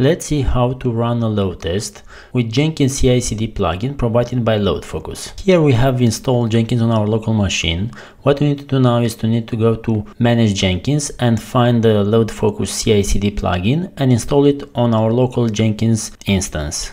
Let's see how to run a load test with Jenkins CI/CD plugin provided by LoadFocus. Here we have installed Jenkins on our local machine. What we need to do now is to go to Manage Jenkins and find the LoadFocus CI/CD plugin and install it on our local Jenkins instance.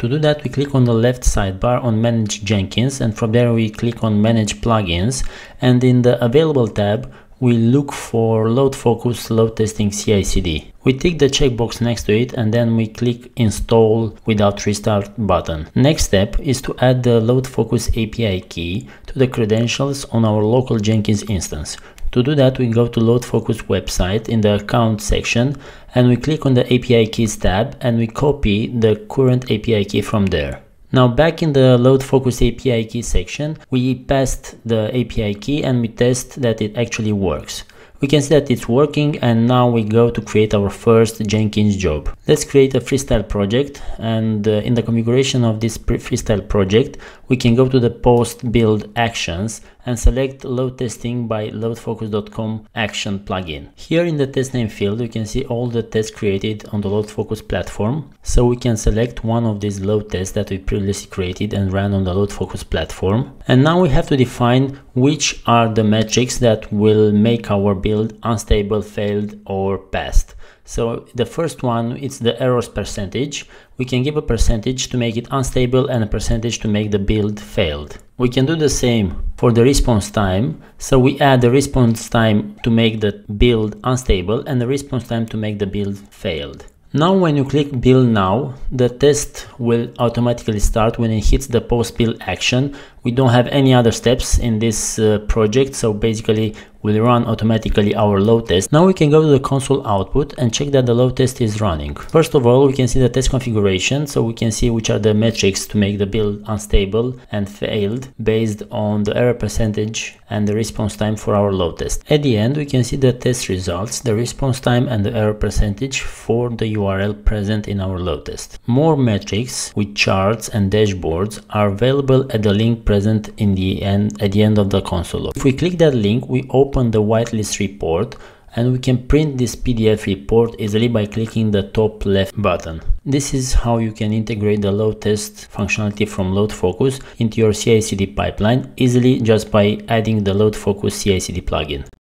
To do that, we click on the left sidebar on Manage Jenkins, and from there we click on Manage Plugins, and in the Available tab we look for LoadFocus Load Testing CI/CD. We tick the checkbox next to it and then we click Install Without Restart button. Next step is to add the LoadFocus API key to the credentials on our local Jenkins instance. To do that, we go to LoadFocus website in the account section and we click on the API keys tab and we copy the current API key from there. Now back in the LoadFocus API key section, we passed the API key and we test that it actually works. We can see that it's working, and now we go to create our first Jenkins job. Let's create a freestyle project, and in the configuration of this freestyle project, we can go to the post build actions and select load testing by loadfocus.com action plugin. Here in the test name field, you can see all the tests created on the LoadFocus platform. So we can select one of these load tests that we previously created and ran on the LoadFocus platform. And now we have to define which are the metrics that will make our build unstable, failed, or passed. So the first one is the errors percentage. We can give a percentage to make it unstable and a percentage to make the build failed. We can do the same for the response time. So we add the response time to make the build unstable and the response time to make the build failed. Now when you click build now, the test will automatically start when it hits the post build action. We don't have any other steps in this project, so basically we'll run automatically our load test. Now we can go to the console output and check that the load test is running. First of all, we can see the test configuration, so we can see which are the metrics to make the build unstable and failed based on the error percentage and the response time for our load test. At the end, we can see the test results, the response time and the error percentage for the URL present in our load test. More metrics with charts and dashboards are available at the link present in the end of the console. If we click that link, we open the whitelist report and we can print this PDF report easily by clicking the top left button. This is how you can integrate the load test functionality from LoadFocus into your CI/CD pipeline easily just by adding the LoadFocus CI/CD plugin.